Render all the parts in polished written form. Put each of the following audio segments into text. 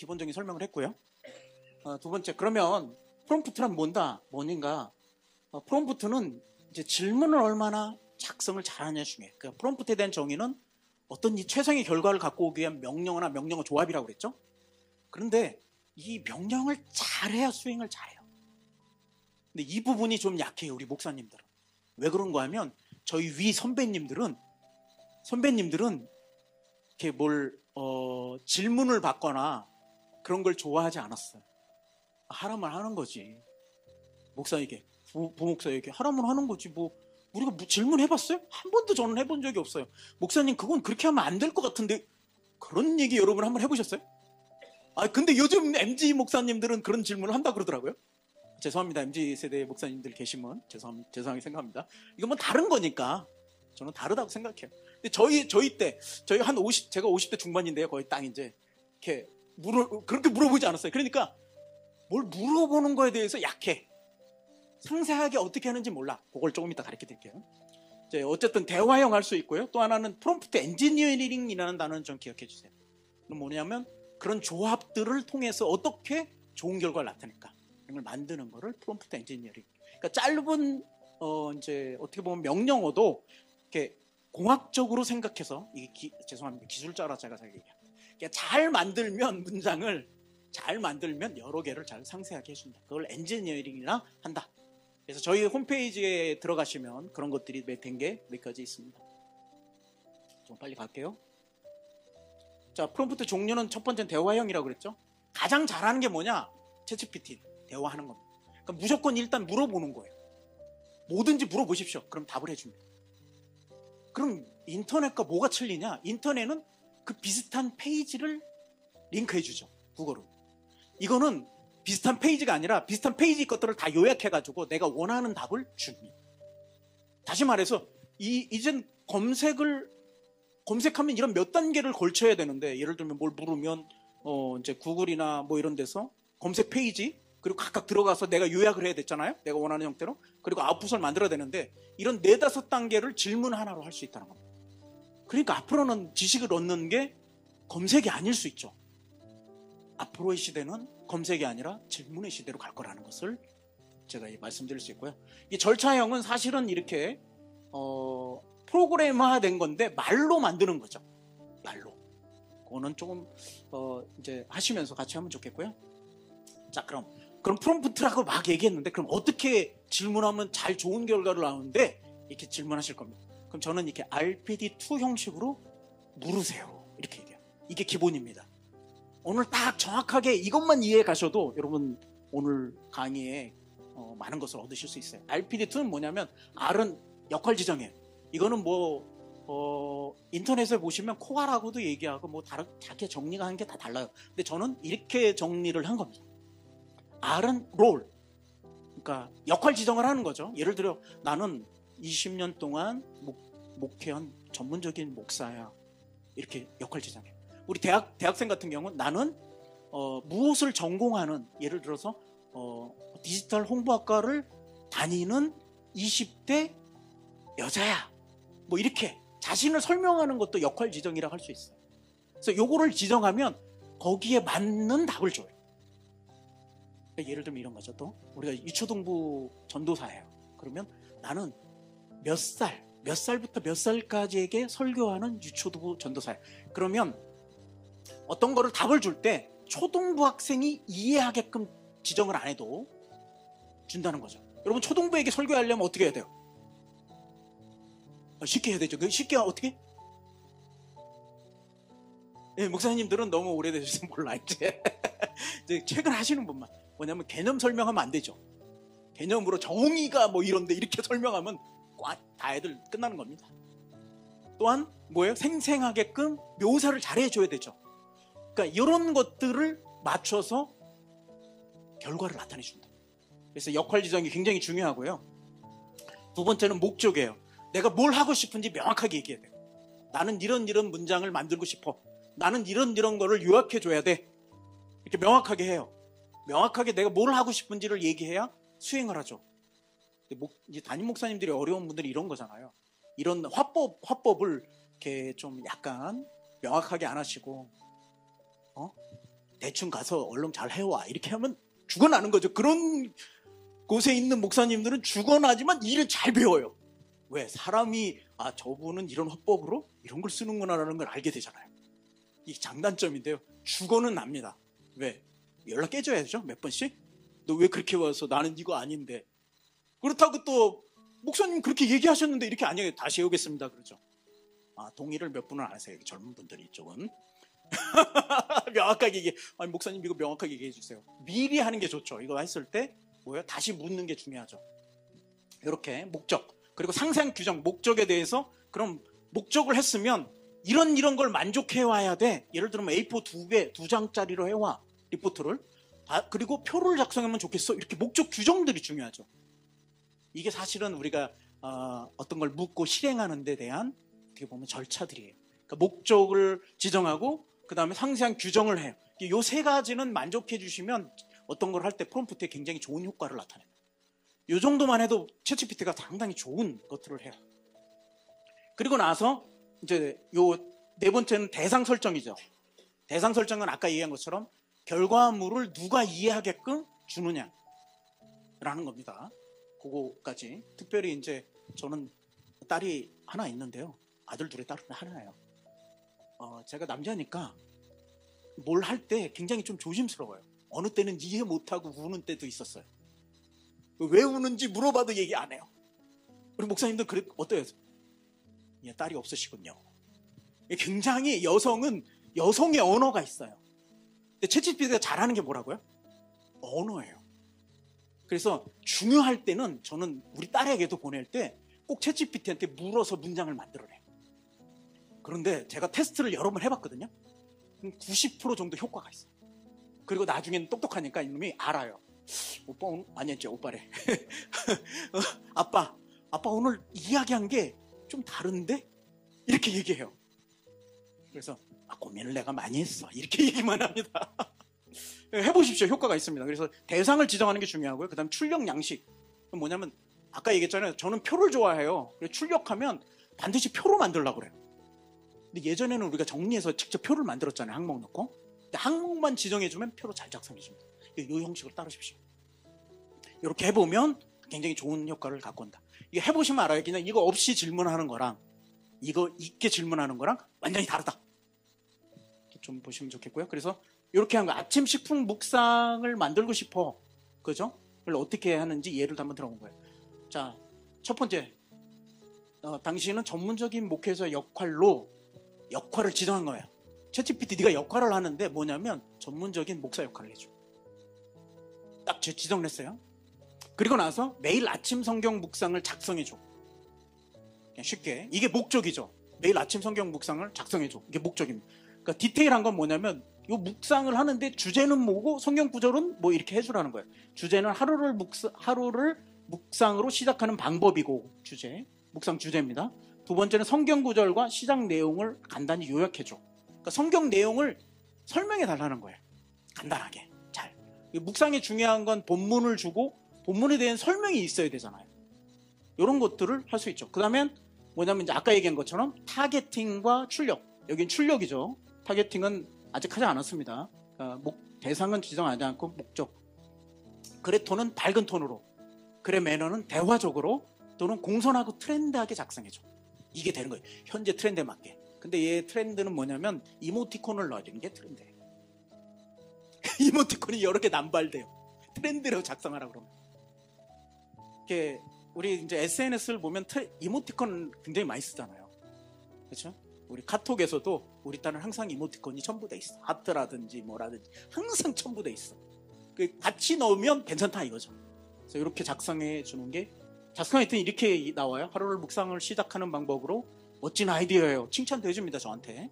기본적인 설명을 했고요. 두 번째, 그러면 프롬프트란 뭔가? 프롬프트는 이제 질문을 얼마나 작성을 잘하냐 중에, 그러니까 프롬프트에 대한 정의는 어떤 이 최상의 결과를 갖고 오기 위한 명령어나 명령어 조합이라고 그랬죠. 그런데 이 명령을 잘해야 수행을 잘해요. 근데 이 부분이 좀 약해요, 우리 목사님들은. 왜 그런가 하면 저희 위 선배님들은 이렇게 질문을 받거나 그런 걸 좋아하지 않았어요. 하라면 하는 거지. 목사에게, 부목사에게 하라면 하는 거지. 우리가 질문해봤어요? 한 번도 저는 해본 적이 없어요. 목사님, 그건 그렇게 하면 안 될 것 같은데, 그런 얘기 여러분 한번 해보셨어요? 아, 근데 요즘 MZ 목사님들은 그런 질문을 한다 그러더라고요. 죄송합니다. MZ 세대 목사님들 계시면 죄송하게 생각합니다. 이건 뭐 다른 거니까. 저는 다르다고 생각해요. 근데 제가 50대 중반인데요. 거의 딱 이제 이렇게 그렇게 물어보지 않았어요. 그러니까 뭘 물어보는 거에 대해서 약해. 상세하게 어떻게 하는지 몰라. 그걸 조금 이따 가르쳐 드릴게요. 이제 어쨌든 대화형 할 수 있고요. 또 하나는 프롬프트 엔지니어링이라는 단어는 좀 기억해 주세요. 그럼 뭐냐면 그런 조합들을 통해서 어떻게 좋은 결과를 나타낼까? 이런 걸 만드는 거를 프롬프트 엔지니어링. 그러니까 짧은 이제 어떻게 보면 명령어도 이렇게 공학적으로 생각해서 죄송합니다. 기술자라 제가 잘 얘기합니다. 그러니까 잘 만들면 문장을 잘 만들면 여러 개를 잘 상세하게 해준다. 그걸 엔지니어링이나 한다. 그래서 저희 홈페이지에 들어가시면 그런 것들이 몇 가지 있습니다. 좀 빨리 갈게요. 자, 프롬프트 종류는 첫 번째는 대화형이라고 그랬죠. 가장 잘하는 게 뭐냐? 챗GPT. 대화하는 겁니다. 그러니까 무조건 일단 물어보는 거예요. 뭐든지 물어보십시오. 그럼 답을 해줍니다. 그럼 인터넷과 뭐가 틀리냐? 인터넷은 그 비슷한 페이지를 링크해주죠. 국어로. 이거는 비슷한 페이지가 아니라 비슷한 페이지 것들을 다 요약해가지고 내가 원하는 답을 줍니다. 다시 말해서 이젠 검색하면 이런 몇 단계를 걸쳐야 되는데, 예를 들면 뭘 물으면 이제 구글이나 뭐 이런 데서 검색 페이지, 그리고 각각 들어가서 내가 요약을 해야 됐잖아요. 내가 원하는 형태로. 그리고 아웃풋을 만들어야 되는데 이런 4-5단계를 질문 하나로 할 수 있다는 겁니다. 그러니까 앞으로는 지식을 얻는 게 검색이 아닐 수 있죠. 앞으로의 시대는 검색이 아니라 질문의 시대로 갈 거라는 것을 제가 말씀드릴 수 있고요. 이 절차형은 사실은 이렇게 프로그램화된 건데 말로 만드는 거죠. 말로. 그거는 조금 이제 하시면서 같이 하면 좋겠고요. 자, 그럼 프롬프트라고 막 얘기했는데 그럼 어떻게 질문하면 잘 좋은 결과를 나오는데 이렇게 질문하실 겁니다. 그럼 저는 이렇게 RPD2 형식으로 물으세요. 이렇게 얘기해요. 이게 기본입니다. 오늘 딱 정확하게 이것만 이해해 가셔도 여러분 오늘 강의에 많은 것을 얻으실 수 있어요. RPD2는 뭐냐면 R은 역할 지정이에요. 이거는 인터넷에 보시면 코아라고도 얘기하고 자기 정리가 한 게 다 달라요. 근데 저는 이렇게 정리를 한 겁니다. R은 롤, 그러니까 역할 지정을 하는 거죠. 예를 들어 나는 20년 동안 목회한 전문적인 목사야. 이렇게 역할 지정해요. 우리 대학생 같은 경우는 나는 무엇을 전공하는, 예를 들어서 디지털 홍보학과를 다니는 20대 여자야. 이렇게 자신을 설명하는 것도 역할 지정이라고 할 수 있어요. 그래서 요거를 지정하면 거기에 맞는 답을 줘요. 그러니까 예를 들면 이런 거죠. 또 우리가 유초등부 전도사예요. 그러면 나는 몇 살부터 몇 살까지에게 설교하는 유초등부 전도사예요. 그러면 어떤 거를 답을 줄 때 초등부 학생이 이해하게끔 지정을 안 해도 준다는 거죠. 여러분, 초등부에게 설교하려면 어떻게 해야 돼요? 쉽게 해야 되죠. 쉽게 어떻게? 예, 목사님들은 너무 오래되셔서 몰라 이제 최근 하시는 분만. 뭐냐면 개념 설명하면 안 되죠. 개념으로 정의가 이런데 이렇게 설명하면 다 애들 끝나는 겁니다. 또한 뭐예요? 생생하게끔 묘사를 잘해줘야 되죠. 그러니까 이런 것들을 맞춰서 결과를 나타내준다. 그래서 역할 지정이 굉장히 중요하고요. 두 번째는 목적이에요. 내가 뭘 하고 싶은지 명확하게 얘기해야 돼요. 나는 이런 문장을 만들고 싶어. 나는 이런 거를 요약해줘야 돼. 이렇게 명확하게 해요. 명확하게 내가 뭘 하고 싶은지를 얘기해야 수행을 하죠. 이제 담임 목사님들이 어려운 분들이 이런 거잖아요. 이런 화법을 이렇게 좀 약간 명확하게 안 하시고 대충 가서 얼렁 잘 해와 이렇게 하면 죽어나는 거죠. 그런 곳에 있는 목사님들은 죽어나지만 일을 잘 배워요. 왜? 사람이 아 저분은 이런 화법으로 이런 걸 쓰는구나 라는 걸 알게 되잖아요. 이게 장단점인데요. 죽어는 납니다. 왜? 연락 깨져야죠. 몇 번씩. 너 왜 그렇게 와서 나는 이거 아닌데. 그렇다고 또 목사님 그렇게 얘기하셨는데 이렇게 아니에요. 다시 해오겠습니다. 그러죠. 아 동의를 몇 분은 안 하세요. 젊은 분들이 이쪽은. 명확하게 얘기해. 아니 목사님 이거 명확하게 얘기해 주세요. 미리 하는 게 좋죠. 이거 했을 때 뭐예요? 다시 묻는 게 중요하죠. 이렇게 목적. 그리고 상생 규정, 목적에 대해서 그럼 목적을 했으면 이런 걸 만족해 와야 돼. 예를 들면 A4 두 장짜리로 해와. 리포트를. 아, 그리고 표를 작성하면 좋겠어. 이렇게 목적 규정들이 중요하죠. 이게 사실은 우리가 어떤 걸 묻고 실행하는 데 대한 어떻게 보면 절차들이에요. 그러니까 목적을 지정하고 그 다음에 상세한 규정을 해요. 이 세 가지는 만족해 주시면 어떤 걸 할 때 프롬프트에 굉장히 좋은 효과를 나타냅니다. 이 정도만 해도 챗GPT가 상당히 좋은 것들을 해요. 그리고 나서 이제 요 네 번째는 대상 설정이죠. 대상 설정은 아까 얘기한 것처럼 결과물을 누가 이해하게끔 주느냐라는 겁니다. 그거까지. 특별히 이제 저는 딸이 하나 있는데요. 아들 둘에 딸 하나예요. 제가 남자니까 뭘 할 때 굉장히 좀 조심스러워요. 어느 때는 이해 못하고 우는 때도 있었어요. 왜 우는지 물어봐도 얘기 안 해요. 우리 목사님들 어때요? 예, 딸이 없으시군요. 굉장히 여성은 여성의 언어가 있어요. 근데 챗GPT가 잘하는 게 뭐라고요? 언어예요. 그래서 중요할 때는 저는 우리 딸에게도 보낼 때 꼭 챗GPT한테 물어서 문장을 만들어내요. 그런데 제가 테스트를 여러 번 해봤거든요. 90% 정도 효과가 있어요. 그리고 나중에는 똑똑하니까 이놈이 알아요. 오빠 오늘 아니 했죠. 오빠래. 아빠 오늘 이야기한 게 좀 다른데? 이렇게 얘기해요. 그래서 고민을 내가 많이 했어. 이렇게 얘기만 합니다. 해보십시오. 효과가 있습니다. 그래서 대상을 지정하는 게 중요하고요. 그 다음 출력 양식. 뭐냐면 아까 얘기했잖아요. 저는 표를 좋아해요. 그래서 출력하면 반드시 표로 만들려고 그래요. 근데 예전에는 우리가 정리해서 직접 표를 만들었잖아요. 항목 넣고. 근데 항목만 지정해주면 표로 잘 작성해줍니다. 이 형식을 따르십시오. 이렇게 해보면 굉장히 좋은 효과를 갖고 온다. 이거 해보시면 알아요. 그냥 이거 없이 질문하는 거랑 이거 있게 질문하는 거랑 완전히 다르다. 좀 보시면 좋겠고요. 그래서 이렇게 한 거. 아침 식품 묵상을 만들고 싶어. 그죠? 그걸 어떻게 하는지 예를 한번 들어본 거예요. 자, 첫 번째. 당신은 전문적인 목회자 역할을 지정한 거예요. 챗GPT 네가 역할을 하는데 뭐냐면 전문적인 목사 역할을 해줘. 딱 지정했어요. 그리고 나서 매일 아침 성경 묵상을 작성해줘. 그냥 쉽게. 이게 목적이죠. 매일 아침 성경 묵상을 작성해줘. 이게 목적입니다. 그러니까 디테일한 건 뭐냐면 이 묵상을 하는데 주제는 뭐고 성경 구절은 뭐 이렇게 해주라는 거예요. 주제는 하루를 묵상으로 시작하는 방법이고 묵상 주제입니다. 두 번째는 성경 구절과 시작 내용을 간단히 요약해줘. 그러니까 성경 내용을 설명해달라는 거예요. 간단하게 잘. 묵상이 중요한 건 본문을 주고 본문에 대한 설명이 있어야 되잖아요. 이런 것들을 할 수 있죠. 그 다음엔 뭐냐면 이제 아까 얘기한 것처럼 타겟팅과 출력. 여긴 출력이죠. 타겟팅은 아직 하지 않았습니다. 그러니까 대상은 지정하지 않고 목적. 글의 톤은 밝은 톤으로, 글의 매너는 대화적으로 또는 공손하고 트렌드하게 작성해줘. 이게 되는 거예요. 현재 트렌드에 맞게. 근데 얘 트렌드는 뭐냐면 이모티콘을 넣어주는 게 트렌드예요. 이모티콘이 여러 개 남발돼요. 트렌드로 작성하라고 그러면. 이렇게 우리 이제 SNS를 보면 이모티콘 굉장히 많이 쓰잖아요. 그렇죠? 우리 카톡에서도 우리 딸은 항상 이모티콘이 첨부돼 있어. 하트라든지 뭐라든지 항상 첨부돼 있어. 같이 넣으면 괜찮다 이거죠. 그래서 이렇게 작성해 주는 게 작성했더니 이렇게 나와요. 하루를 묵상을 시작하는 방법으로 멋진 아이디어예요. 칭찬도 해줍니다 저한테.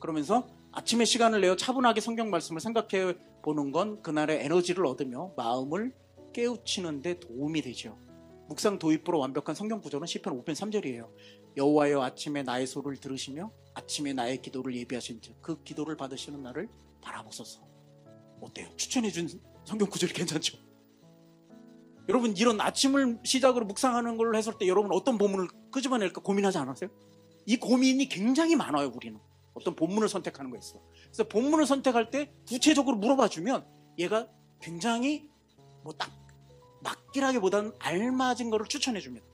그러면서 아침에 시간을 내어 차분하게 성경 말씀을 생각해 보는 건 그날의 에너지를 얻으며 마음을 깨우치는 데 도움이 되죠. 묵상 도입부로 완벽한 성경 구절은 시편 5편 3절이에요. 여호와여 아침에 나의 소를 들으시며 아침에 나의 기도를 예비하신 즉 그 기도를 받으시는 나를 바라보소서. 어때요? 추천해준 성경 구절이 괜찮죠? 여러분 이런 아침을 시작으로 묵상하는 걸로 했을 때 여러분 어떤 본문을 끄집어낼까 고민하지 않았어요? 이 고민이 굉장히 많아요 우리는. 어떤 본문을 선택하는 거 있어. 그래서 본문을 선택할 때 구체적으로 물어봐주면 얘가 굉장히 뭐 딱 맞기라기보다는 알맞은 거를 추천해줍니다.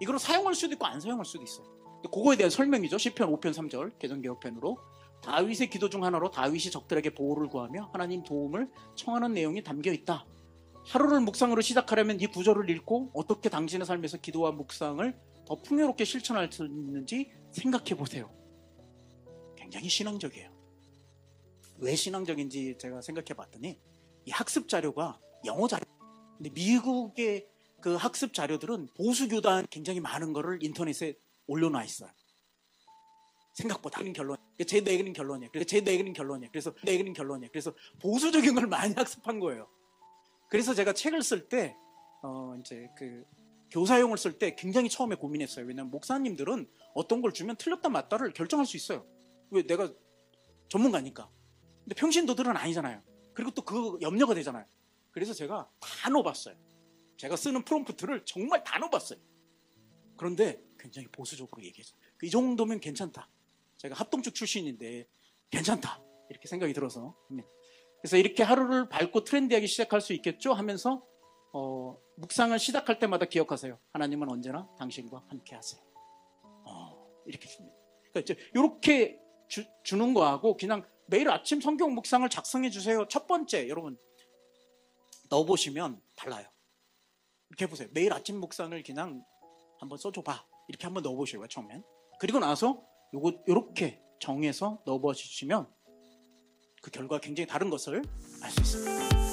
이걸 사용할 수도 있고 안 사용할 수도 있어요. 근데 그거에 대한 설명이죠. 시편 5편 3절 개정개혁편으로 다윗의 기도 중 하나로 다윗이 적들에게 보호를 구하며 하나님 도움을 청하는 내용이 담겨있다. 하루를 묵상으로 시작하려면 이 구절을 읽고 어떻게 당신의 삶에서 기도와 묵상을 더 풍요롭게 실천할 수 있는지 생각해보세요. 굉장히 신앙적이에요. 왜 신앙적인지 제가 생각해봤더니 이 학습 자료가 영어 자료. 근데 미국의 그 학습 자료들은 보수교단 굉장히 많은 거를 인터넷에 올려놔 있어요. 생각보다 제 내기는 결론이에요. 그래서 보수적인 걸 많이 학습한 거예요. 그래서 제가 책을 쓸 때 이제 그 교사용을 쓸 때 굉장히 처음에 고민했어요. 왜냐면 목사님들은 어떤 걸 주면 틀렸다 맞다를 결정할 수 있어요. 왜 내가 전문가니까. 근데 평신도들은 아니잖아요. 그리고 또 그 염려가 되잖아요. 그래서 제가 다 넣어봤어요. 제가 쓰는 프롬프트를 정말 다 넣어봤어요. 그런데 굉장히 보수적으로 얘기했어요. 이 정도면 괜찮다. 제가 합동측 출신인데 괜찮다. 이렇게 생각이 들어서. 그래서 이렇게 하루를 밝고 트렌디하게 시작할 수 있겠죠? 하면서 묵상을 시작할 때마다 기억하세요. 하나님은 언제나 당신과 함께하세요. 이렇게 줍니다. 그러니까 이제 이렇게 주는 거하고 그냥 매일 아침 성경 묵상을 작성해 주세요. 첫 번째 여러분 넣어보시면 달라요. 이렇게 해보세요. 매일 아침 묵상을 그냥 한번 써줘봐. 이렇게 한번 넣어보시고요. 처음엔. 그리고 나서 요거 이렇게 정해서 넣어보시면 그 결과 굉장히 다른 것을 알 수 있습니다.